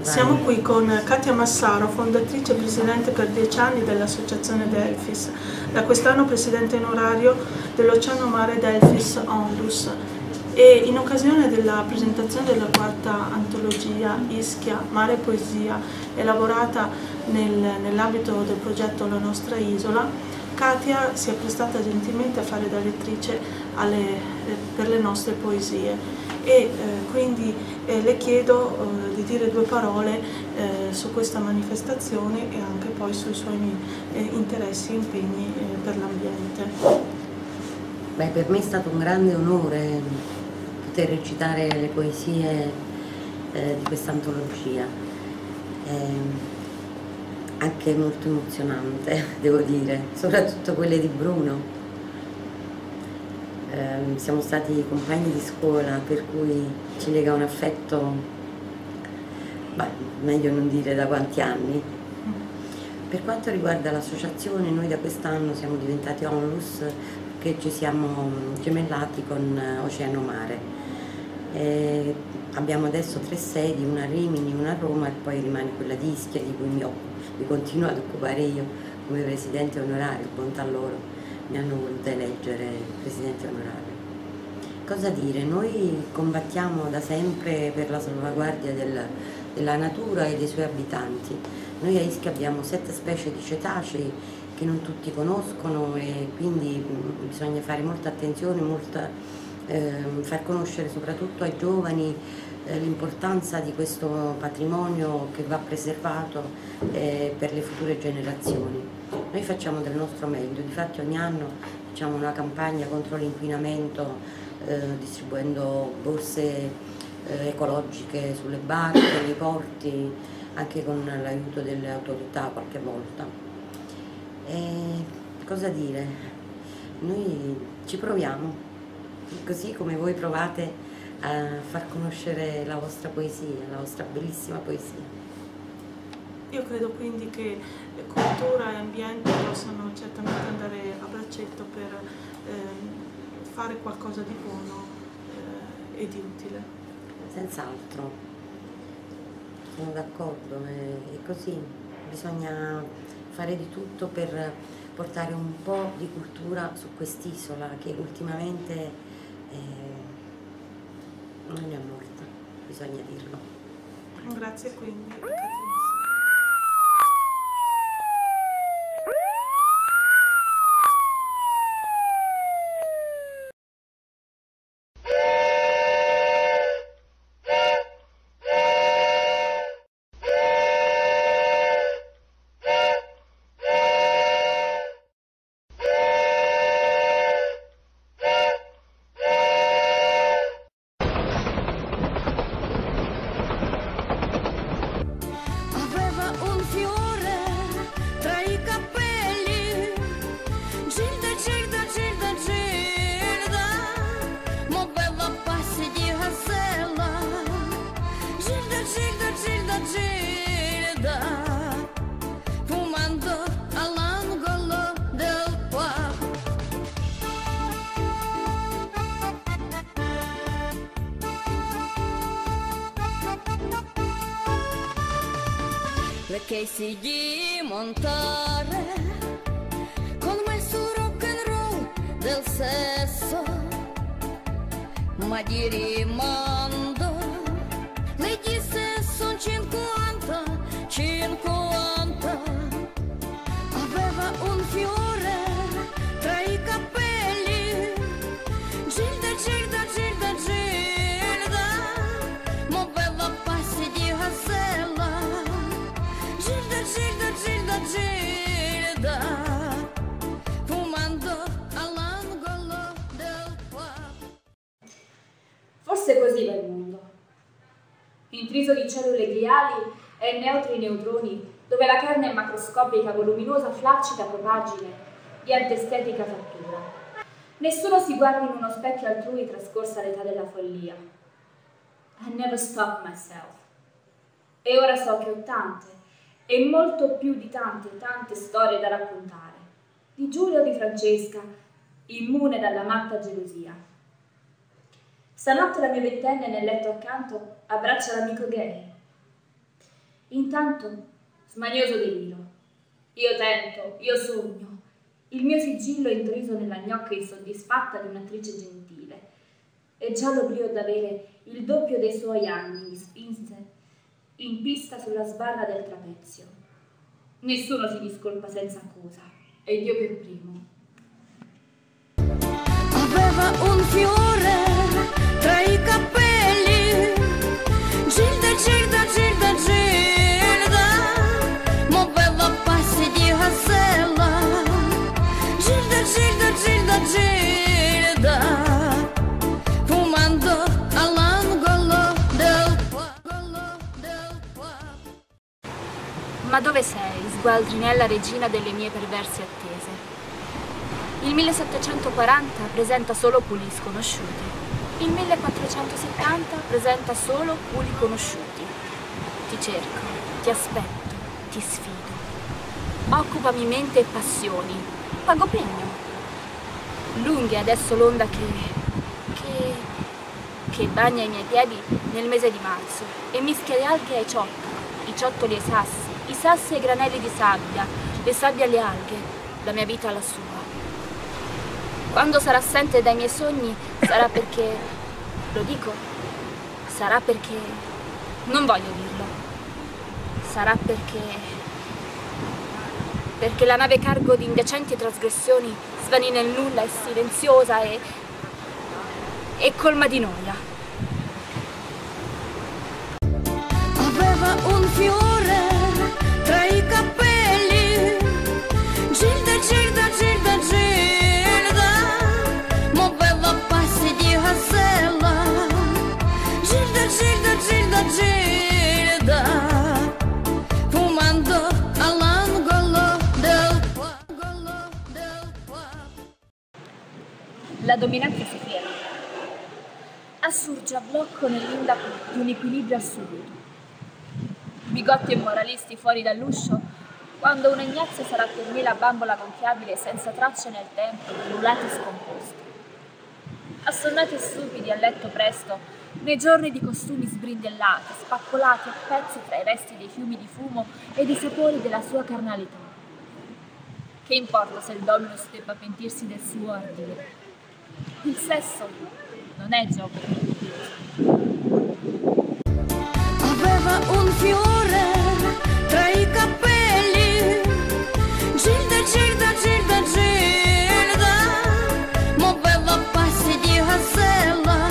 Siamo qui con Katia Massaro, fondatrice e presidente per 10 anni dell'Associazione Delfis, da quest'anno presidente onorario dell'Oceano Mare Delfis Onlus, e in occasione della presentazione della 4ª antologia Ischia Mare e Poesia, elaborata nell'ambito del progetto La nostra Isola, Katia si è prestata gentilmente a fare da lettrice per le nostre poesie. E quindi le chiedo di dire due parole su questa manifestazione e anche poi sui suoi interessi e impegni per l'ambiente. Beh, per me è stato un grande onore poter recitare le poesie di questa antologia. Anche molto emozionante, devo dire, soprattutto quelle di Bruno. Siamo stati compagni di scuola, per cui ci lega un affetto, beh, meglio non dire da quanti anni. Per quanto riguarda l'associazione, noi da quest'anno siamo diventati Onlus, che ci siamo gemellati con Oceano Mare. Abbiamo adesso 3 sedi, una a Rimini, una a Roma e poi rimane quella di Ischia, di cui mi continuo ad occupare io come presidente onorario, bontà loro. Mi hanno voluto eleggere presidente onorario. Cosa dire? Noi combattiamo da sempre per la salvaguardia della natura e dei suoi abitanti. Noi a Ischia abbiamo 7 specie di cetacei che non tutti conoscono, e quindi bisogna fare molta attenzione, far conoscere soprattutto ai giovani l'importanza di questo patrimonio che va preservato per le future generazioni. Noi facciamo del nostro meglio, difatti ogni anno facciamo una campagna contro l'inquinamento distribuendo borse ecologiche sulle barche, nei porti, anche con l'aiuto delle autorità qualche volta. E cosa dire? Noi ci proviamo, così come voi provate a far conoscere la vostra poesia, la vostra bellissima poesia. Io credo quindi che cultura e ambiente possano certamente andare a braccetto per fare qualcosa di buono e di utile. Senz'altro, sono d'accordo, è così, bisogna fare di tutto per portare un po' di cultura su quest'isola che ultimamente non è morta, bisogna dirlo. Grazie quindi. Che si di montare con me su rock and roll del sesso, ma di rimando le disse son 50, aveva un fiore tra i capelli, Gilda, Gilda, Gilda, Gilda, muoveva passi di Hassel. Gilda, Gilda, Gilda, fumando all'angolo del pub. Forse così va il mondo, intriso di cellule gliali e neutri neutroni dove la carne è macroscopica, voluminosa, flaccida, voragine di antestetica fattura. Nessuno si guarda in uno specchio altrui trascorsa l'età della follia. I never stopped myself. E ora so che ho tante, e molto più di tante, tante storie da raccontare, di Giulia o di Francesca, immune dalla matta gelosia. Stanotte la mia ventenne nel letto accanto abbraccia l'amico gay. Intanto, smanioso deliro, io tento, io sogno, il mio sigillo è intriso nella gnocca insoddisfatta di un'attrice gentile, e già l'oblio d'avere il doppio dei suoi anni mi spinse in pista sulla sbarra del trapezio. Nessuno si discolpa senza accusa, ed io per primo. Aveva un fiore tra i capelli, Gilda, Gilda, Gilda, Gilda, muoveva passi di casella, Gilda, Gilda, Gilda, Gilda, fumando all'angolo del pub. Ma dove sei, sgualdrinella regina delle mie perverse attese? Il 1740 presenta solo puli sconosciuti. Il 1470 presenta solo puli conosciuti. Ti cerco, ti aspetto, ti sfido. Occupami mente e passioni. Pago pegno. Lunghe adesso l'onda che bagna i miei piedi nel mese di marzo e mischia le alghe ai ciottoli, i ciottoli ai sassi, i sassi ai granelli di sabbia, le sabbie alle alghe, la mia vita alla sua. Quando sarà assente dai miei sogni sarà perché, lo dico, sarà perché, non voglio dirlo, sarà perché la nave cargo di indecenti trasgressioni svanì nel nulla, è silenziosa e colma di noia. Aveva un fiore tra i capelli, Gilda, Gilda, Gilda, Gilda. Gilda, Gilda, Gilda, fumando all'angolo del pub. La dominante si ferma. Assurge a blocco nell'onda di un equilibrio assoluto. Bigotti e moralisti fuori dall'uscio, quando una ignazia sarà per me la bambola gonfiabile senza tracce nel tempo, ululati scomposti. Assonnati e stupidi a letto presto, nei giorni di costumi sbrindellati, spaccolati a pezzi tra i resti dei fiumi di fumo e dei sapori della sua carnalità. Che importa se il dominus debba pentirsi del suo ordine? Il sesso non è gioco. Aveva un fiore tra i capelli, Gilda, Gilda, Gilda, Gilda, muoveva passi di casella,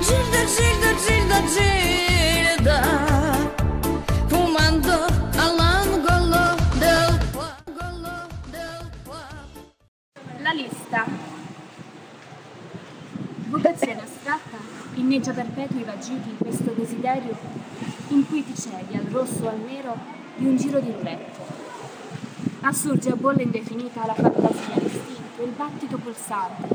Gilda, Gilda, Gilda, Gilda, fumando all'angolo del pub. La lista. Vocazione astratta inneggia perpetui vagiti in questo desiderio in cui ti cedi al rosso o al nero di un giro di roulette. Assurge a bolla indefinita la fantasia, l'istinto, il battito pulsante,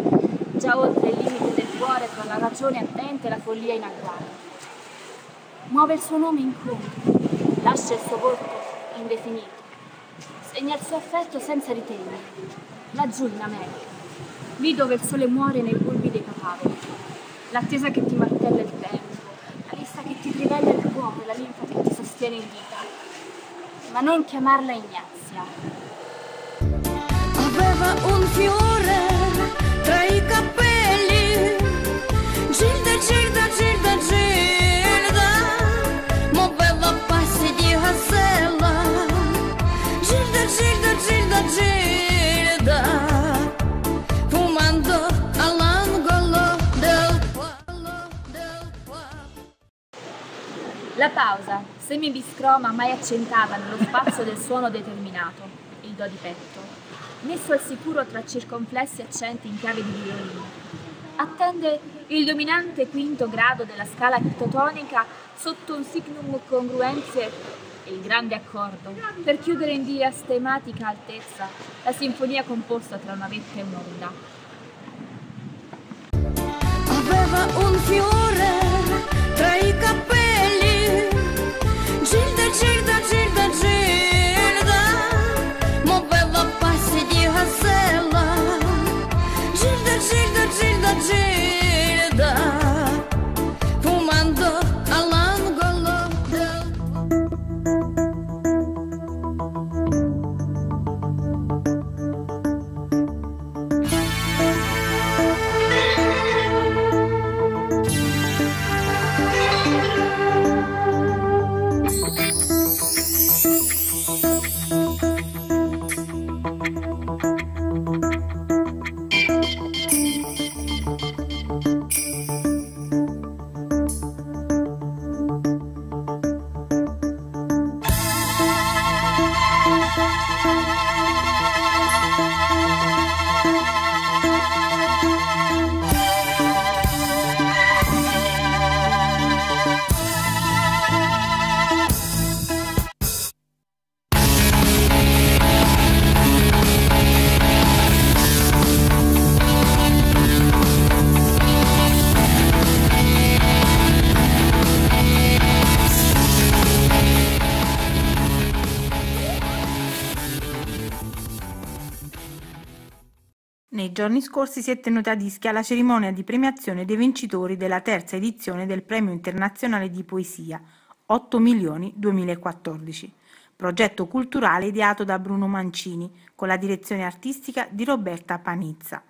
già oltre il limite del cuore tra la ragione attenta e la follia in agguato. Muove il suo nome incontro, lascia il suo volto indefinito, segna il suo affetto senza ritegno, laggiù in America, lì dove il sole muore nei bulbi dei papaveri, l'attesa che ti martella il tempo, la lista che ti trivella il cuore, la linfa che ti sostiene in vita, ma non chiamarla ignazia. Aveva un fiore tra i capelli, Gilda, Gilda, Gilda, Gilda, muoveva passi di casella, Gilda, Gilda, Gilda, Gilda, fumando all'angolo del pub. La pausa, semibiscroma mai accentata nello spazio del suono determinato, il do di petto, messo al sicuro tra circonflessi accenti in chiave di violino. Attende il dominante quinto grado della scala chitotonica sotto un signum congruenze e il grande accordo per chiudere in diastematica altezza la sinfonia composta tra una vetta e un'onda. Aveva un fiore tra i capelli, Gilda, Gilda, Gilda, Gilda, muoveva passi di gazzella, Gilda, Gilda, Gilda, Gilda. Nei giorni scorsi si è tenuta ad Ischia la cerimonia di premiazione dei vincitori della terza edizione del Premio Internazionale di Poesia 8 milioni 2014, progetto culturale ideato da Bruno Mancini con la direzione artistica di Roberta Panizza.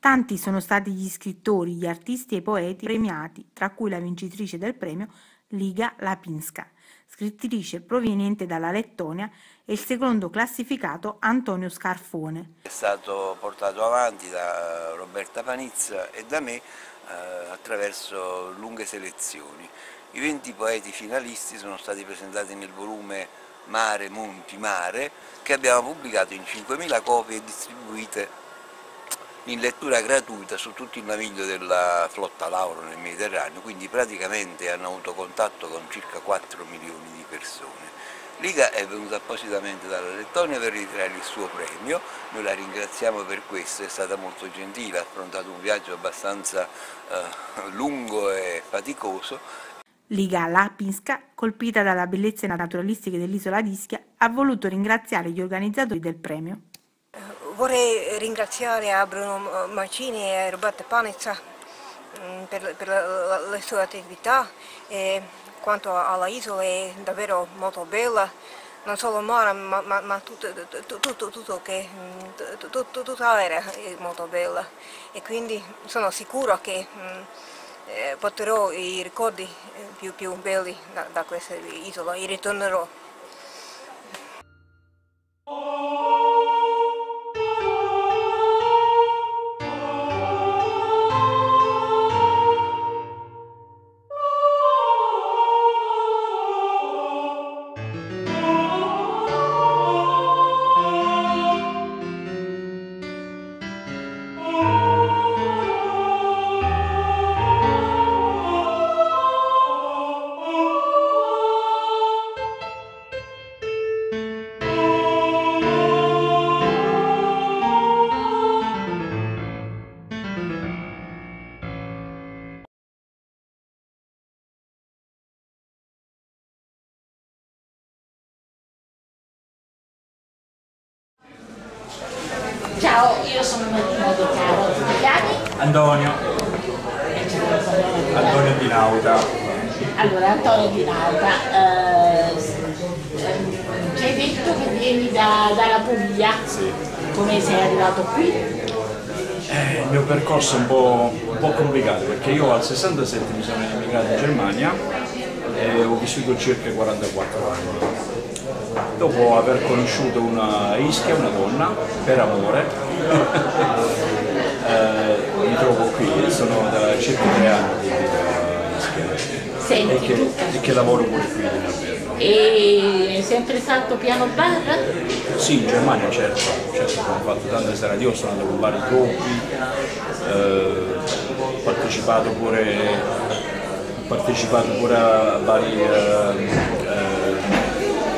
Tanti sono stati gli scrittori, gli artisti e i poeti premiati, tra cui la vincitrice del premio Liga Lapinska, scrittrice proveniente dalla Lettonia, e il secondo classificato Antonio Scarfone. È stato portato avanti da Roberta Panizza e da me attraverso lunghe selezioni. I 20 poeti finalisti sono stati presentati nel volume Mare, Monti, Mare, che abbiamo pubblicato in 5.000 copie distribuite in lettura gratuita su tutto il naviglio della flotta Lauro nel Mediterraneo, quindi praticamente hanno avuto contatto con circa 4 milioni di persone. Liga è venuta appositamente dalla Lettonia per ritirare il suo premio, noi la ringraziamo per questo, è stata molto gentile, ha affrontato un viaggio abbastanza lungo e faticoso. Liga Lapinska, colpita dalla bellezza naturalistica dell'isola di Ischia, ha voluto ringraziare gli organizzatori del premio. Vorrei ringraziare a Bruno Mancini e a Roberta Panizza per le sue attività. E quanto alla isola è davvero molto bella, non solo il mare ma tutta l'area è molto bella, e quindi sono sicura che porterò i ricordi più belli da questa isola e ritornerò. Ciao, io sono Marina De Caro. Antonio Di Lauda. Allora, Antonio Di Lauda, ci hai detto che vieni dalla Puglia? Sì. Come sei arrivato qui? Il mio percorso è un po' complicato, perché io al 67 mi sono emigrato in Germania e ho vissuto circa 44 anni. Dopo aver conosciuto una Ischia, una donna, per amore, mi trovo qui, sono da circa 3 anni di vita Ischia. Senti, e che lavoro pure qui davvero. E sempre stato piano bar? Sì, in Germania certo, ho fatto tante serate, io sono andato con vari gruppi, ho partecipato pure a vari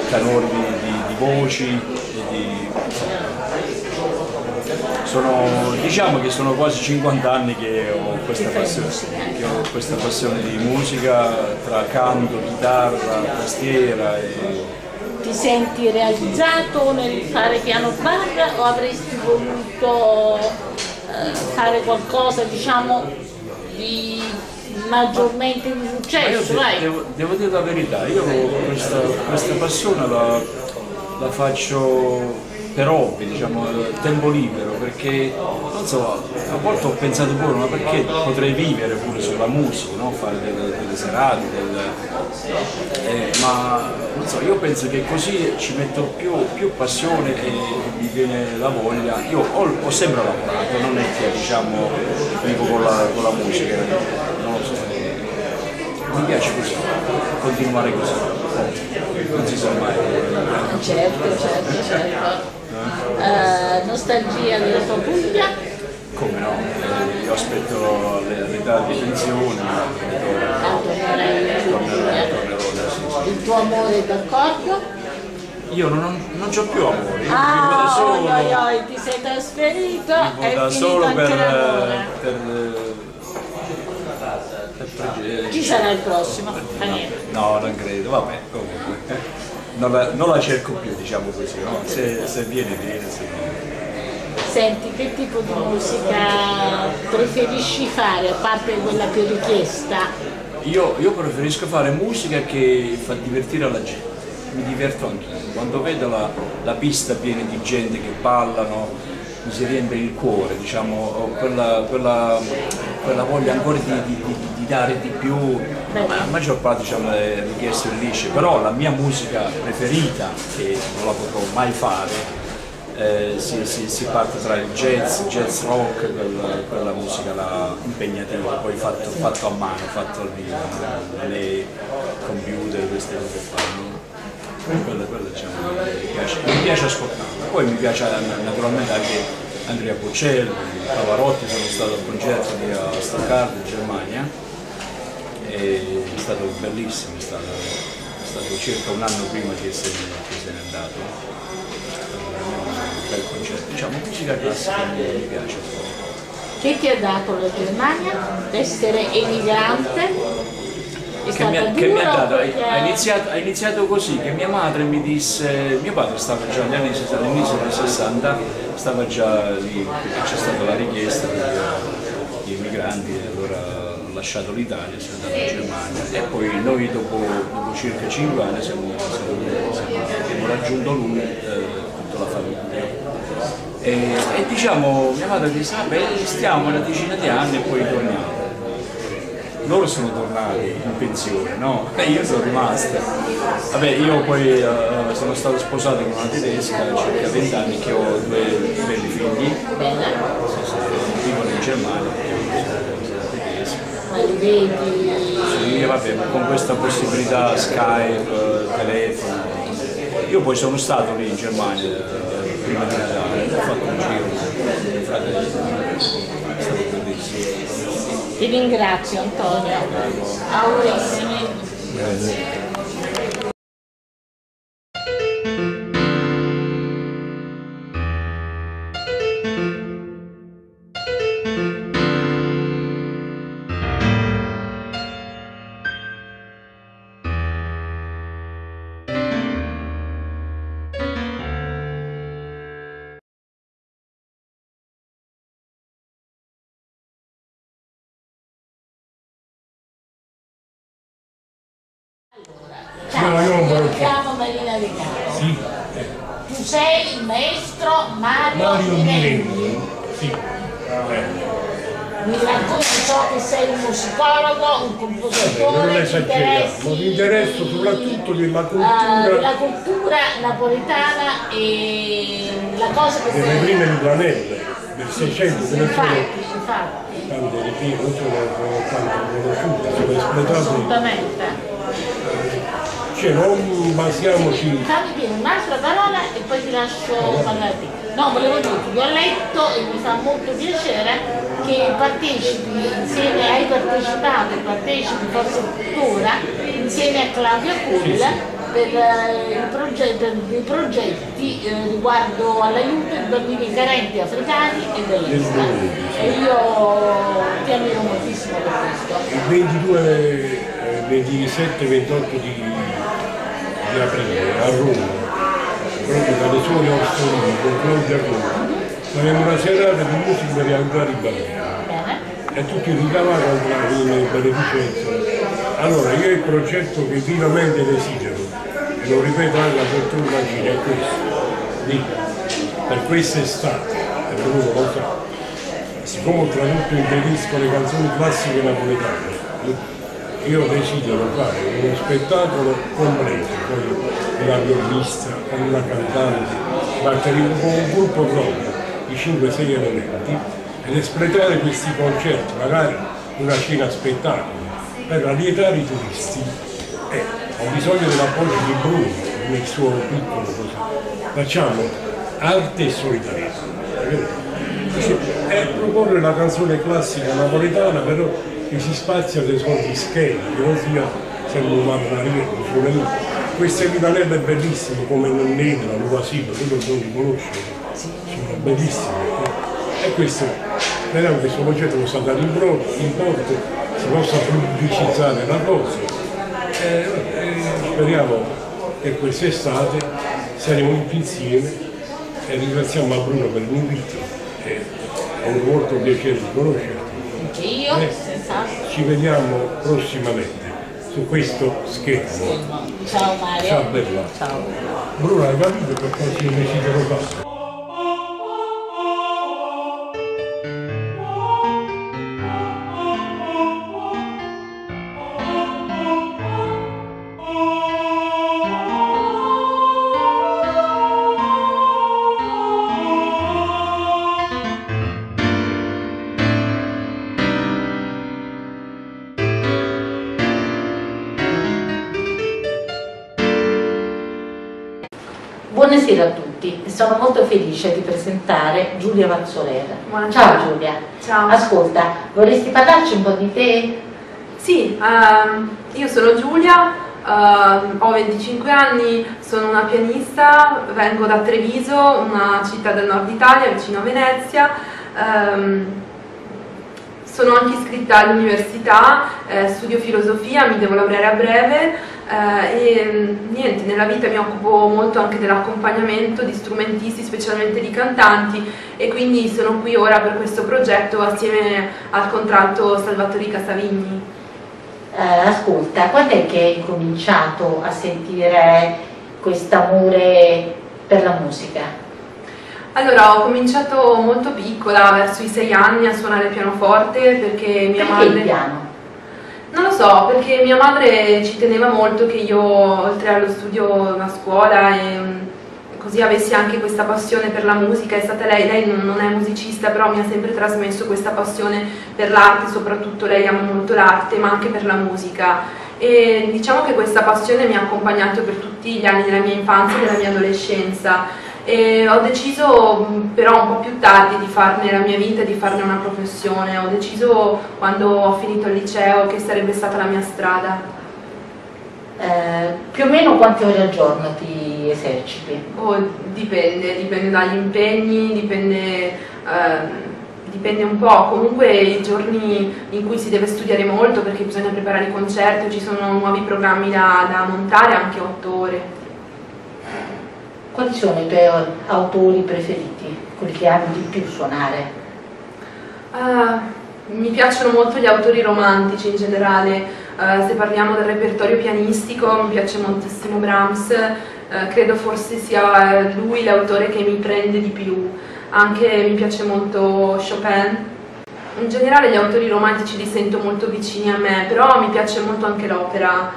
canori di voci, sono, diciamo che sono quasi 50 anni che ho questa passione, di musica tra canto, chitarra, tastiera. Ti senti realizzato nel fare piano barra o avresti voluto fare qualcosa, diciamo, di maggiormente di successo? Devo dire la verità, io questa passione la faccio per hobby, diciamo, tempo libero, perché non so, a volte ho pensato pure, ma perché potrei vivere pure sulla musica, no? Fare delle serate, ma non so, io penso che così ci metto più passione e mi viene la voglia. Io ho sempre lavorato, non è che, diciamo, vivo con la musica, non lo so, mi piace così, continuare così, non si sa mai. Certo. Nostalgia della tua Puglia? Come no? Io aspetto l'età di pensione. Il tuo amore è d'accordo? Io non c'ho più amore, io vivo da solo. Ti sei trasferito e da solo per... Chi sarà il prossimo? No, non credo, vabbè, comunque. Non la cerco più, diciamo così, no? Se viene, viene. Senti, che tipo di musica preferisci fare, a parte quella che è richiesta? Io preferisco fare musica che fa divertire la gente, mi diverto anch'io. Quando vedo la pista piena di gente che ballano, mi si riempie il cuore, diciamo, ho quella voglia ancora di dare di più. La maggior parte, diciamo, è richiesto il liscio, però la mia musica preferita, che non la potrò mai fare, si parte tra il jazz rock, quella musica impegnativa, poi fatto a mano, fatto al vivo, nei computer, queste cose che fanno, quella diciamo, mi piace ascoltarla. Poi mi piace naturalmente anche Andrea Bocelli, Pavarotti, sono stato al concerto lì a Stuttgart in Germania. È stato bellissimo, è stato circa un anno prima che se n'è andato, un bel concerto, diciamo, musica classica mi piace. Che ti ha dato la Germania? D'essere emigrante? Ha iniziato così, che mia madre mi disse, mio padre stava già negli anni 60, all'inizio del 60, stava già lì, c'è stata la richiesta di emigranti, e allora lasciato l'Italia, sono andato in Germania e poi noi dopo circa 5 anni abbiamo raggiunto lui, tutta la famiglia, e diciamo mia madre disse, vabbè, stiamo una decina di anni e poi torniamo. Loro sono tornati in pensione, no? E io sono rimasta. Vabbè, io poi sono stato sposato con una tedesca circa 20 anni, che ho due belli figli, vivono in Germania. Sì, vabbè, con questa possibilità Skype, telefono. Io poi sono stato lì in Germania prima di Natale, ho fatto un giro, fratello, è stato bellissimo. Ti ringrazio, Antonio, augurissimi. Grazie. Io mi chiamo Marina De Caro. Sì. Tu sei il maestro Mario Mireni. Sì. Mi racconti, so che sei un musicologo, un compositore. Non mi interesso soprattutto della cultura. La cultura napoletana e la cosa che delle prime Luganelle, del 600, infatti. Tante riprese, non sono tanto conosciute, sono espletate. Assolutamente. Cioè, non basiamoci. Fammi dire un'altra parola e poi ti lascio parlare. No, volevo dirti, vi ho letto e mi fa molto piacere che partecipi insieme, hai partecipato e partecipi forse tuttora insieme a Claudio Pull, sì, per i progetti riguardo all'aiuto ai bambini carenti africani e dell'Est. E io ti ammiro moltissimo per questo. Il 22, 27 e 28 di aprile a Roma, proprio dalle sole a Ostolino, con Claudia Roma, saremo una serata di musica per aiutare i bambini. E tutti ricavati in beneficenza. Allora, io il progetto che vivamente desidero, e lo ripeto anche a Dottor Mancini, è questo, per questa estate, è venuto contrario, siccome ho tradotto in tedesco le canzoni classiche napoletane, io desidero fare uno spettacolo completo, con una violinista, con una cantante, con un gruppo proprio di 5-6 elementi, ed espletare questi concerti, magari una cena spettacolo, per allietare i turisti. Ho bisogno dell'appoggio di Bruno nel suo piccolo così. Facciamo arte e solidarietà. È proporre la canzone classica napoletana, però che si spazia dei suoi schemi, che non sia sempre umano la riga. Questo equivalente è bellissimo, come non Nonnegra, l'Uvasivo, quello che non li conosce, sono bellissimi. E questo, vediamo che questo progetto lo sa dare in porto, si possa pubblicizzare la cosa e speriamo che quest'estate saremo tutti insieme e ringraziamo a Bruno per l'invito. È un molto piacere di conoscerti. Io? Ci vediamo prossimamente su questo schermo. Ciao Mario. Ciao bella. Ciao. Bruno, hai capito per quanto io desidero fare? Buonasera a tutti, sono molto felice di presentare Giulia Vanzolera. Ciao Giulia. Ciao. Ascolta, vorresti parlarci un po' di te? Sì, io sono Giulia, ho 25 anni, sono una pianista, vengo da Treviso, una città del nord Italia, vicino a Venezia. Sono anche iscritta all'università, studio filosofia, mi devo laureare a breve e niente, nella vita mi occupo molto anche dell'accompagnamento di strumentisti, specialmente di cantanti, e quindi sono qui ora per questo progetto assieme al contralto Salvatore Casavigni. Ascolta, quando è che hai cominciato a sentire quest'amore per la musica? Allora, ho cominciato molto piccola, verso i 6 anni, a suonare il pianoforte perché mia madre... piano? Non lo so, perché mia madre ci teneva molto che io, oltre allo studio, a scuola e così, avessi anche questa passione per la musica. È stata lei non è musicista, però mi ha sempre trasmesso questa passione per l'arte, soprattutto lei ama molto l'arte, ma anche per la musica. E diciamo che questa passione mi ha accompagnato per tutti gli anni della mia infanzia e della mia adolescenza. E ho deciso però un po' più tardi di farne la mia vita, di farne una professione. Ho deciso quando ho finito il liceo che sarebbe stata la mia strada. Più o meno quante ore al giorno ti eserciti? Oh, dipende dagli impegni, dipende un po'. Comunque i giorni in cui si deve studiare molto perché bisogna preparare i concerti, ci sono nuovi programmi da montare, anche 8 ore. Quali sono i tuoi autori preferiti, quelli che ami di più suonare? Mi piacciono molto gli autori romantici in generale. Se parliamo del repertorio pianistico mi piace moltissimo Brahms, credo forse sia lui l'autore che mi prende di più. Anche mi piace molto Chopin. In generale gli autori romantici li sento molto vicini a me, però mi piace molto anche l'opera.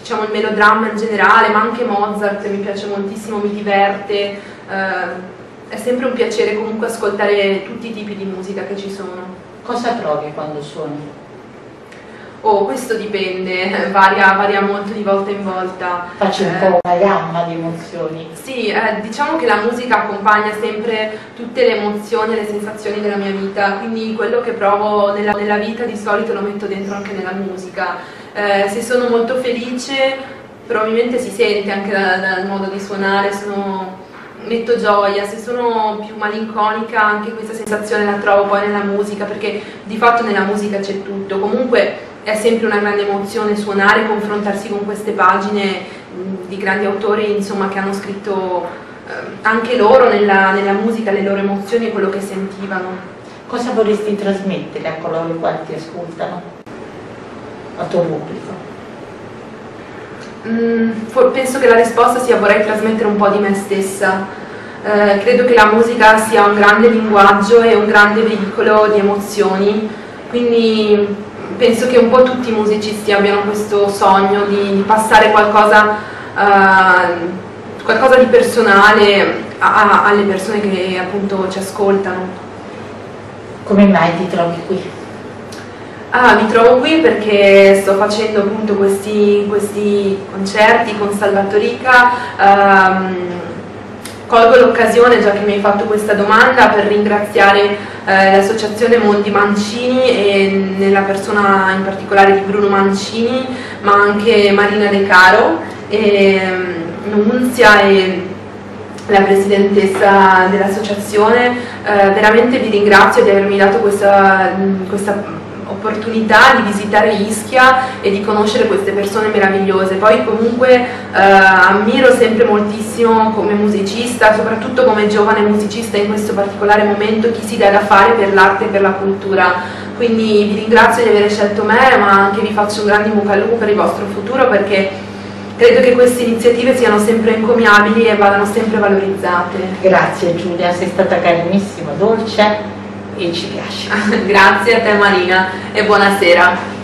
Diciamo il melodramma in generale, ma anche Mozart mi piace moltissimo, mi diverte, è sempre un piacere comunque ascoltare tutti i tipi di musica che ci sono. Cosa provi quando suoni? Oh, questo dipende, varia molto di volta in volta. Faccio un po' una gamma di emozioni. Sì, diciamo che la musica accompagna sempre tutte le emozioni e le sensazioni della mia vita, quindi quello che provo nella vita di solito lo metto dentro anche nella musica. Se sono molto felice, probabilmente si sente anche dal modo di suonare, metto gioia. Se sono più malinconica, anche questa sensazione la trovo poi nella musica, perché di fatto nella musica c'è tutto. Comunque è sempre una grande emozione suonare, confrontarsi con queste pagine di grandi autori, insomma, che hanno scritto anche loro nella musica le loro emozioni e quello che sentivano. Cosa vorresti trasmettere a coloro i quali ti ascoltano, al tuo pubblico? Penso che la risposta sia: vorrei trasmettere un po' di me stessa. Credo che la musica sia un grande linguaggio e un grande veicolo di emozioni, quindi penso che un po' tutti i musicisti abbiano questo sogno di passare qualcosa di personale alle persone che appunto ci ascoltano. Come mai ti trovi qui? Mi trovo qui perché sto facendo appunto questi concerti con Salvatorica, colgo l'occasione, già che mi hai fatto questa domanda, per ringraziare l'associazione Mondi Mancini e nella persona in particolare di Bruno Mancini, ma anche Marina De Caro, Nunzia e la presidentessa dell'associazione. Veramente vi ringrazio di avermi dato questa opportunità di visitare Ischia e di conoscere queste persone meravigliose. Poi comunque ammiro sempre moltissimo come musicista, soprattutto come giovane musicista in questo particolare momento, chi si dà da fare per l'arte e per la cultura. Quindi vi ringrazio di aver scelto me, ma anche vi faccio un grande in bocca al lupo per il vostro futuro, perché credo che queste iniziative siano sempre encomiabili e vadano sempre valorizzate. Grazie Giulia, sei stata carinissima, dolce e ci piace. Grazie a te Marina e buonasera.